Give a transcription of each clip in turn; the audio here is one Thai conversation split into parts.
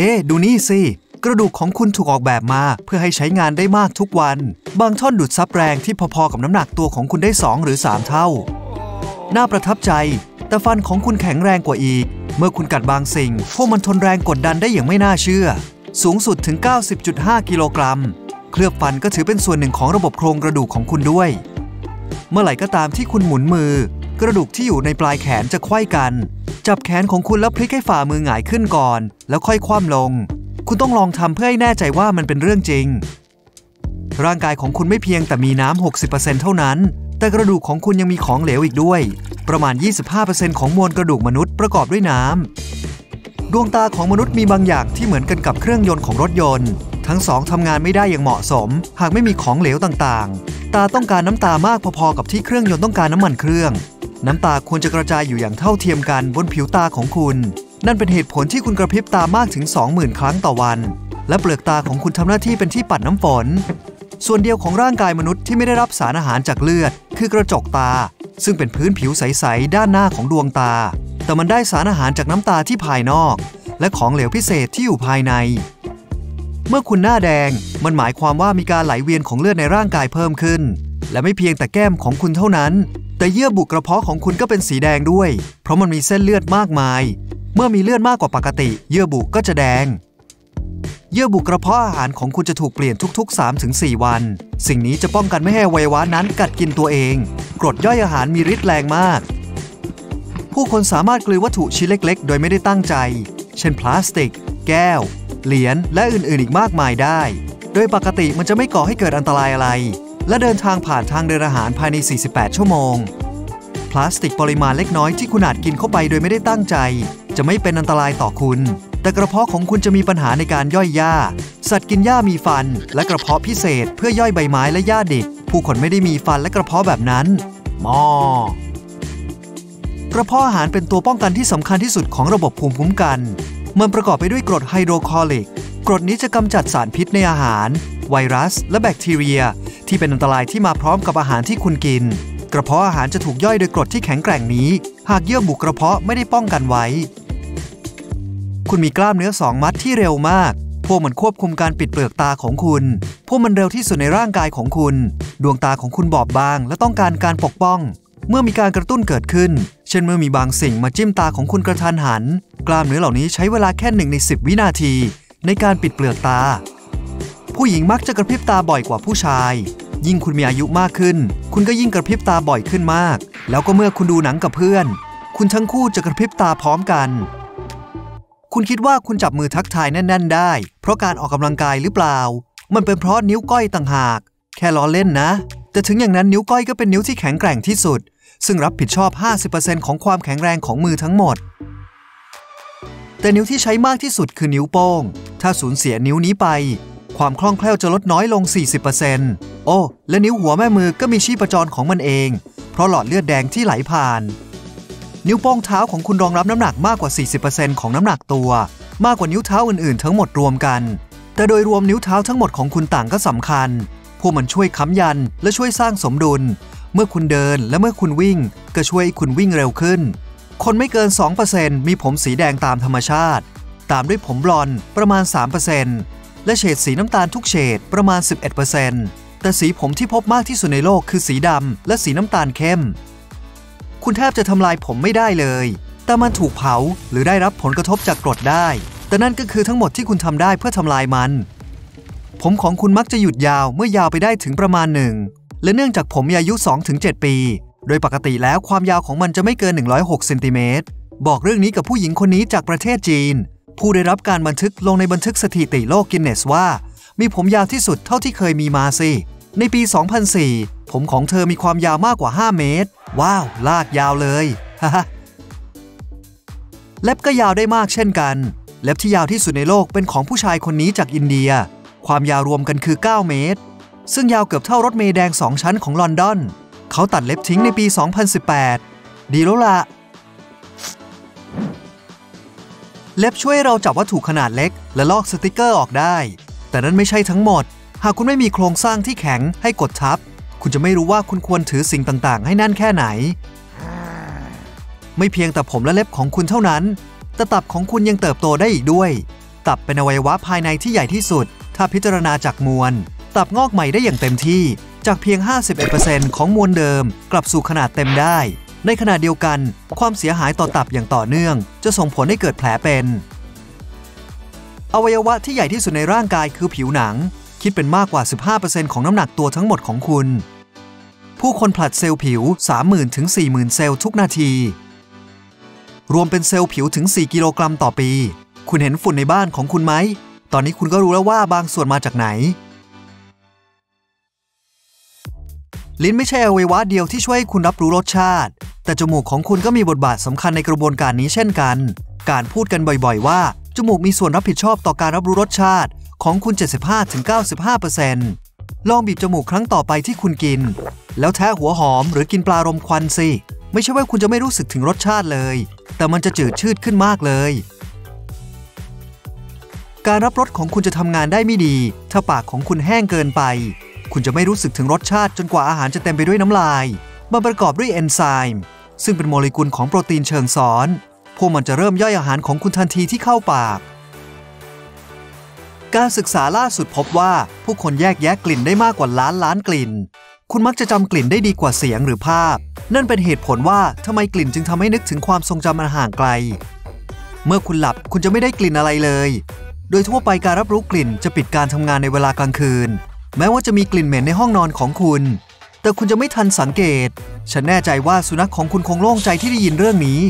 เฮ้ ดูนี่สิกระดูกของคุณถูกออกแบบมาเพื่อให้ใช้งานได้มากทุกวันบางท่อนดูดซับแรงที่พอๆกับน้ำหนักตัวของคุณได้2หรือ3เท่าน่าประทับใจแต่ฟันของคุณแข็งแรงกว่าอีกเมื่อคุณกัดบางสิ่งพวกมันทนแรงกดดันได้อย่างไม่น่าเชื่อสูงสุดถึง 90.5 กิโลกรัมเคลือบฟันก็ถือเป็นส่วนหนึ่งของระบบโครงกระดูกของคุณด้วยเมื่อไหร่ก็ตามที่คุณหมุนมือกระดูกที่อยู่ในปลายแขนจะไขว้กันจับแขนของคุณแล้วพลิกให้ฝ่ามือหงายขึ้นก่อนแล้วค่อยคว่ำลงคุณต้องลองทำเพื่อให้แน่ใจว่ามันเป็นเรื่องจริงร่างกายของคุณไม่เพียงแต่มีน้ำ 60% เท่านั้นแต่กระดูกของคุณยังมีของเหลวอีกด้วยประมาณ 25% ของมวลกระดูกมนุษย์ประกอบด้วยน้ำดวงตาของมนุษย์มีบางอย่างที่เหมือนกันกับเครื่องยนต์ของรถยนต์ทั้งสองทำงานไม่ได้อย่างเหมาะสมหากไม่มีของเหลวต่างๆตาต้องการน้ำตามากพอๆกับที่เครื่องยนต์ต้องการน้ำมันเครื่องน้ำตาควรจะกระจายอยู่อย่างเท่าเทียมกันบนผิวตาของคุณนั่นเป็นเหตุผลที่คุณกระพริบตามากถึง 20,000 ครั้งต่อวันและเปลือกตาของคุณทำหน้าที่เป็นที่ปัดน้ำฝนส่วนเดียวของร่างกายมนุษย์ที่ไม่ได้รับสารอาหารจากเลือดคือกระจกตาซึ่งเป็นพื้นผิวใสๆด้านหน้าของดวงตาแต่มันได้สารอาหารจากน้ำตาที่ภายนอกและของเหลวพิเศษที่อยู่ภายในเมื่อคุณหน้าแดงมันหมายความว่ามีการไหลเวียนของเลือดในร่างกายเพิ่มขึ้นและไม่เพียงแต่แก้มของคุณเท่านั้นแต่เยื่อบุกระเพาะของคุณก็เป็นสีแดงด้วยเพราะมันมีเส้นเลือดมากมายเมื่อมีเลือดมากกว่าปกติเยื่อบุก็จะแดงเยื่อบุกระเพาะอาหารของคุณจะถูกเปลี่ยนทุกๆ 3-4 วันสิ่งนี้จะป้องกันไม่ให้อวัยวะนั้นกัดกินตัวเองกรดย่อยอาหารมีฤทธิ์แรงมากผู้คนสามารถกลืนวัตถุชิ้นเล็กๆโดยไม่ได้ตั้งใจเช่นพลาสติกแก้วเหรียญและอื่นๆอีกมากมายได้โดยปกติมันจะไม่ก่อให้เกิดอันตรายอะไรและเดินทางผ่านทางเดินอาหารภายใน48ชั่วโมงพลาสติกปริมาณเล็กน้อยที่คุณอาจกินเข้าไปโดยไม่ได้ตั้งใจจะไม่เป็นอันตรายต่อคุณแต่กระเพาะของคุณจะมีปัญหาในการย่อยหญ้าสัตว์กินหญ้ามีฟันและกระเพาะพิเศษเพื่อย่อยใบไม้และหญ้าดิบผู้คนไม่ได้มีฟันและกระเพาะแบบนั้นหมอกระเพาะอาหารเป็นตัวป้องกันที่สำคัญที่สุดของระบบภูมิคุ้มกันมันประกอบไปด้วยกรดไฮโดรคลอริกกรดนี้จะกำจัดสารพิษในอาหารไวรัสและแบคทีเรียที่เป็นอันตรายที่มาพร้อมกับอาหารที่คุณกินกระเพาะอาหารจะถูกย่อยโดยกรดที่แข็งแกร่งนี้หากเยื่อบุกระเพาะไม่ได้ป้องกันไว้คุณมีกล้ามเนื้อ2มัดที่เร็วมากพวกมันควบคุมการปิดเปลือกตาของคุณพวกมันเร็วที่สุดในร่างกายของคุณดวงตาของคุณบอบบางและต้องการการปกป้องเมื่อมีการกระตุ้นเกิดขึ้นเช่นเมื่อมีบางสิ่งมาจิ้มตาของคุณกระทันหันกล้ามเนื้อเหล่านี้ใช้เวลาแค่1 ใน 10วินาทีในการปิดเปลือกตาผู้หญิงมักจะกระพริบตาบ่อยกว่าผู้ชายยิ่งคุณมีอายุมากขึ้นคุณก็ยิ่งกระพริบตาบ่อยขึ้นมากแล้วก็เมื่อคุณดูหนังกับเพื่อนคุณทั้งคู่จะกระพริบตาพร้อมกันคุณคิดว่าคุณจับมือทักทายแน่นๆได้เพราะการออกกำลังกายหรือเปล่ามันเป็นเพราะนิ้วก้อยต่างหากแค่ล้อเล่นนะแต่ถึงอย่างนั้นนิ้วก้อยก็เป็นนิ้วที่แข็งแกร่งที่สุดซึ่งรับผิดชอบ 50% ของความแข็งแรงของมือทั้งหมดแต่นิ้วที่ใช้มากที่สุดคือนิ้วโป้งถ้าสูญเสียนิ้วนี้ไปความคล่องแคล่วจะลดน้อยลง 40% โอ้และนิ้วหัวแม่มือก็มีชีพจรของมันเองเพราะหลอดเลือดแดงที่ไหลผ่านนิ้วโป้งเท้าของคุณรองรับน้ำหนักมากกว่า 40% ของน้ำหนักตัวมากกว่านิ้วเท้าอื่นๆทั้งหมดรวมกันแต่โดยรวมนิ้วเท้าทั้งหมดของคุณต่างก็สำคัญพวกมันช่วยค้ำยันและช่วยสร้างสมดุลเมื่อคุณเดินและเมื่อคุณวิ่งก็ช่วยให้คุณวิ่งเร็วขึ้นคนไม่เกิน 2% มีผมสีแดงตามธรรมชาติตามด้วยผมบลอนด์ประมาณ 3% และเฉดสีน้ำตาลทุกเฉดประมาณ 11% แต่สีผมที่พบมากที่สุดในโลกคือสีดำและสีน้ำตาลเข้มคุณแทบจะทำลายผมไม่ได้เลยแต่มันถูกเผาหรือได้รับผลกระทบจากกรดได้แต่นั่นก็คือทั้งหมดที่คุณทำได้เพื่อทำลายมันผมของคุณมักจะหยุดยาวเมื่อยาวไปได้ถึงประมาณ1และเนื่องจากผมมีอายุ 2-7 ปีโดยปกติแล้วความยาวของมันจะไม่เกิน106เซนติเมตรบอกเรื่องนี้กับผู้หญิงคนนี้จากประเทศจีนผู้ได้รับการบันทึกลงในบันทึกสถิติโลกกินเนสว่ามีผมยาวที่สุดเท่าที่เคยมีมาสิในปี 2004 ผมของเธอมีความยาวมากกว่า5เมตรว้าวลากยาวเลยฮ่าเล็บก็ยาวได้มากเช่นกันเล็บที่ยาวที่สุดในโลกเป็นของผู้ชายคนนี้จากอินเดียความยาวรวมกันคือ9เมตรซึ่งยาวเกือบเท่ารถเมล์แดง2ชั้นของลอนดอนเขาตัดเล็บทิ้งในปี 2018 ดีแล้วล่ะเล็บช่วยเราจับวัตถุขนาดเล็กและลอกสติกเกอร์ออกได้แต่นั่นไม่ใช่ทั้งหมดหากคุณไม่มีโครงสร้างที่แข็งให้กดทับคุณจะไม่รู้ว่าคุณควรถือสิ่งต่างๆให้แน่นแค่ไหนไม่เพียงแต่ผมและเล็บของคุณเท่านั้นแต่ตับของคุณยังเติบโตได้อีกด้วย ตับเป็นอวัยวะภายในที่ใหญ่ที่สุดถ้าพิจารณาจากมวลตับงอกใหม่ได้อย่างเต็มที่จากเพียง 51% ของมวลเดิมกลับสู่ขนาดเต็มได้ในขณะเดียวกันความเสียหายต่อตับอย่างต่อเนื่องจะส่งผลให้เกิดแผลเป็นอวัยวะที่ใหญ่ที่สุดในร่างกายคือผิวหนังคิดเป็นมากกว่า 15% ของน้ำหนักตัวทั้งหมดของคุณผู้คนผลัดเซลล์ผิว 30,000 ถึง 40,000 เซลล์ทุกนาทีรวมเป็นเซลล์ผิวถึง4กิโลกรัมต่อปีคุณเห็นฝุ่นในบ้านของคุณไหมตอนนี้คุณก็รู้แล้วว่าบางส่วนมาจากไหนลิ้นไม่ใช่อวัยวะเดียวที่ช่วยให้คุณรับรู้รสชาติแต่จมูกของคุณก็มีบทบาทสำคัญในกระบวนการนี้เช่นกันการพูดกันบ่อยๆว่าจมูกมีส่วนรับผิดชอบต่อการรับรู้รสชาติของคุณ 75-95% ลองบีบจมูกครั้งต่อไปที่คุณกินแล้วแทะหัวหอมหรือกินปลารมควันสิไม่ใช่ว่าคุณจะไม่รู้สึกถึงรสชาติเลยแต่มันจะจืดชืดขึ้นมากเลยการรับรสของคุณจะทำงานได้ไม่ดีถ้าปากของคุณแห้งเกินไปคุณจะไม่รู้สึกถึงรสชาติจนกว่าอาหารจะเต็มไปด้วยน้ำลายมันประกอบด้วยเอนไซม์ซึ่งเป็นโมเลกุลของโปรตีนเชิงซ้อนพวกมันจะเริ่มย่อยอาหารของคุณทันทีที่เข้าปากการศึกษาล่าสุดพบว่าผู้คนแยกแยะกลิ่นได้มากกว่าล้านกลิ่นคุณมักจะจำกลิ่นได้ดีกว่าเสียงหรือภาพนั่นเป็นเหตุผลว่าทำไมกลิ่นจึงทำให้นึกถึงความทรงจำอันห่างไกลเมื่อคุณหลับคุณจะไม่ได้กลิ่นอะไรเลยโดยทั่วไปการรับรู้กลิ่นจะปิดการทำงานในเวลากลางคืนแม้ว่าจะมีกลิ่นเหม็นในห้องนอนของคุณแต่คุณจะไม่ทันสังเกตฉันแน่ใจว่าสุนัขของคุณคงโล่งใจที่ได้ยินเรื่องนี้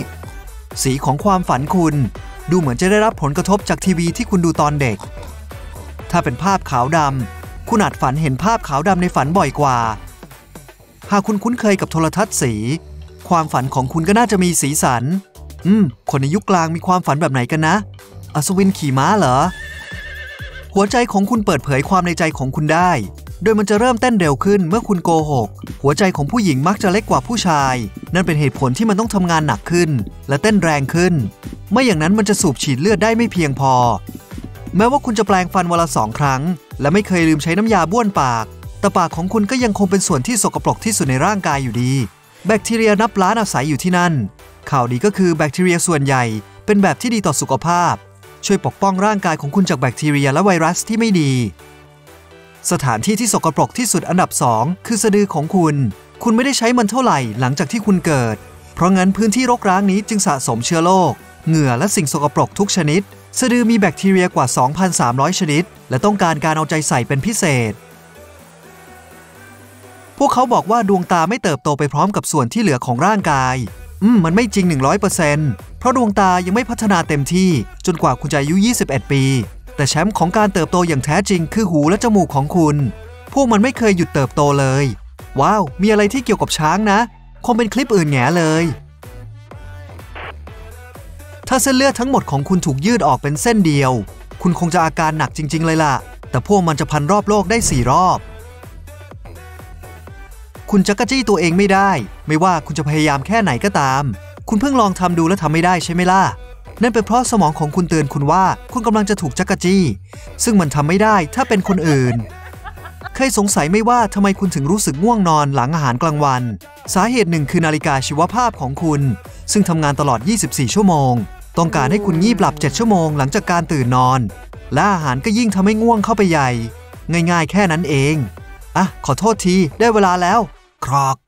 สีของความฝันคุณดูเหมือนจะได้รับผลกระทบจากทีวีที่คุณดูตอนเด็กถ้าเป็นภาพขาวดำคุณอาจฝันเห็นภาพขาวดำในฝันบ่อยกว่าหากคุณคุ้นเคยกับโทรทัศน์สีความฝันของคุณก็น่าจะมีสีสันคนในยุคกลางมีความฝันแบบไหนกันนะอัศวินขี่ม้าเหรอหัวใจของคุณเปิดเผยความในใจของคุณได้โดยมันจะเริ่มเต้นเร็วขึ้นเมื่อคุณโกหกหัวใจของผู้หญิงมักจะเล็กกว่าผู้ชายนั่นเป็นเหตุผลที่มันต้องทำงานหนักขึ้นและเต้นแรงขึ้นไม่อย่างนั้นมันจะสูบฉีดเลือดได้ไม่เพียงพอแม้ว่าคุณจะแปรงฟันวันละ2 ครั้งและไม่เคยลืมใช้น้ำยาบ้วนปากแต่ปากของคุณก็ยังคงเป็นส่วนที่สกปรกที่สุดในร่างกายอยู่ดีแบคทีเรียนับล้านอาศัยอยู่ที่นั่นข่าวดีก็คือแบคทีเรียส่วนใหญ่เป็นแบบที่ดีต่อสุขภาพช่วยปกป้องร่างกายของคุณจากแบคทีเรียและไวรัสที่ไม่ดีสถานที่ที่สกปรกที่สุดอันดับ2คือสะดือของคุณคุณไม่ได้ใช้มันเท่าไหร่หลังจากที่คุณเกิดเพราะงั้นพื้นที่รกร้างนี้จึงสะสมเชื้อโรคเหงื่อและสิ่งสกปรกทุกชนิดสะดือมีแบคทีเรียกว่า 2,300 ชนิดและต้องการเอาใจใส่เป็นพิเศษพวกเขาบอกว่าดวงตาไม่เติบโตไปพร้อมกับส่วนที่เหลือของร่างกายมันไม่จริง 100% เพราะดวงตายังไม่พัฒนาเต็มที่จนกว่าคุณจะอายุ21ปีแต่แชมป์ของการเติบโตอย่างแท้จริงคือหูและจมูกของคุณพวกมันไม่เคยหยุดเติบโตเลยว้าวมีอะไรที่เกี่ยวกับช้างนะคงเป็นคลิปอื่นแง่เลยถ้าเส้นเลือดทั้งหมดของคุณถูกยืดออกเป็นเส้นเดียวคุณคงจะอาการหนักจริงๆเลยล่ะแต่พวกมันจะพันรอบโลกได้4รอบคุณจักจี้ตัวเองไม่ได้ไม่ว่าคุณจะพยายามแค่ไหนก็ตามคุณเพิ่งลองทำดูและทำไม่ได้ใช่ไหมล่ะนั่นเป็นเพราะสมองของคุณเตือนคุณว่าคุณกำลังจะถูกจักจี้ซึ่งมันทำไม่ได้ถ้าเป็นคนอื่นเคยสงสัยไม่ว่าทำไมคุณถึงรู้สึกง่วงนอนหลังอาหารกลางวันสาเหตุหนึ่งคือนาฬิกาชีวภาพของคุณซึ่งทำงานตลอด24ชั่วโมงต้องการให้คุณงีบหลับ7ชั่วโมงหลังจากการตื่นนอนและอาหารก็ยิ่งทำให้ง่วงเข้าไปใหญ่ง่ายๆแค่นั้นเองขอโทษทีได้เวลาแล้วครอก